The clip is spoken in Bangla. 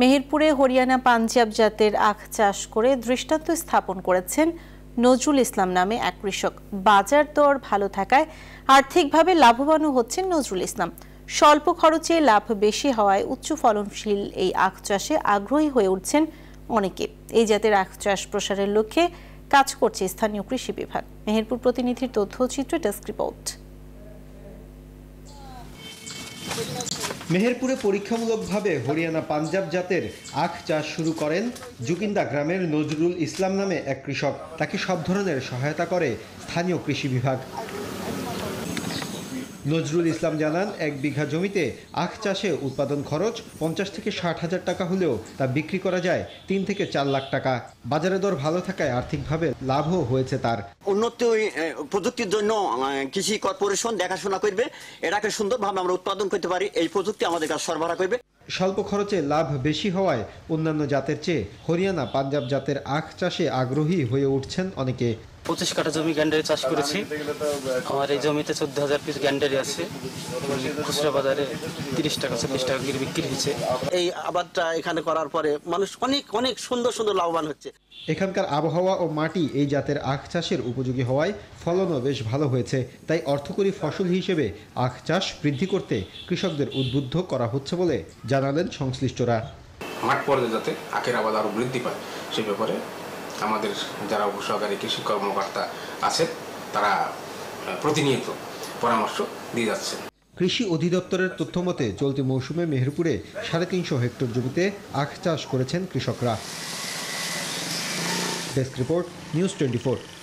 মেহেরপুরে হরিয়ানা পাঞ্জাব জাতের আখ চাষ করে দৃষ্টান্ত স্থাপন করেছেন নজরুল ইসলাম নামে এক কৃষক। বাজার দর ভালো থাকায় আর্থিকভাবে লাভবানও হচ্ছেন নজরুল ইসলাম। স্বল্প খরচে লাভ বেশি হওয়ায় উচ্চ ফলনশীল এই আখ চাষে আগ্রহী হয়ে উঠছেন অনেকে। এই জাতের আখ চাষ প্রসারের লক্ষ্যে কাজ করছে স্থানীয় কৃষি বিভাগ। মেহেরপুর প্রতিনিধির তথ্যচিত্র ডেস্ক রিপোর্ট। মেহেরপুরে পরীক্ষামূলকভাবে হরিয়ানা পাঞ্জাব জাতের আখ চাষ শুরু করেন জুকিন্দা গ্রামের নজরুল ইসলাম নামে এক কৃষক। তাকে সব ধরনের সহায়তা করে স্থানীয় কৃষি বিভাগ। নজরুল ইসলাম জানান, এক বিঘা জমিতে আখ চাষে উৎপাদন খরচ 50 থেকে 60 হাজার টাকা হলেও তা বিক্রি করা যায় 3 থেকে 4 লাখ টাকা। বাজারে দর ভালো থাকায় আর্থিকভাবে লাভও হয়েছে তার। উন্নত প্রযুক্তির জন্য কৃষি কর্পোরেশন দেখাশোনা করবে, এটাকে সুন্দরভাবে আমরা উৎপাদন করতে পারি, এই প্রযুক্তি আমাদের কাছে সরবরাহ করবে। স্বল্প খরচে লাভ বেশি হওয়ায় অন্যান্য জাতের চেয়ে হরিয়ানা পাঞ্জাব জাতের আখ চাষে আগ্রহী হয়ে উঠছেন অনেকে। 25 কাঠা জমি গ্যান্ডারি চাষ করেছি। আমার এই জমিতে 14,000 পিস গ্যান্ডারি আছে। খুচরা বাজারে 30 টাকা 40 টাকা করে বিক্রি হচ্ছে। এই আবাদটা এখানে করার পরে মানুষ অনেক অনেক সুন্দর সুন্দর লাভবান হচ্ছে। এখানকার আবহাওয়া ও মাটি এই জাতের আখ চাষের উপযোগী হওয়ায় ফলনও বেশ ভালো হয়েছে। তাই অর্থকরী ফসল হিসেবে আখ চাষ বৃদ্ধি করতে কৃষকদের উদ্বুদ্ধ করা হচ্ছে বলে জানালেন সংশ্লিষ্টরা। মাঠ পর্যায়ে যাতে আখের আবাদ আরও বৃদ্ধি পায় সে ব্যাপারে আমাদের যারা সহকারী কৃষি কর্মকর্তা আছেন তারা প্রতিনিয়ত পরামর্শ দিয়ে যাচ্ছেন। কৃষি অধিদপ্তরের তথ্য মতে চলতি মৌসুমে মেহেরপুরে 350 হেক্টর জমিতে আখ চাষ করেছেন কৃষকরা। Desk report, news 24।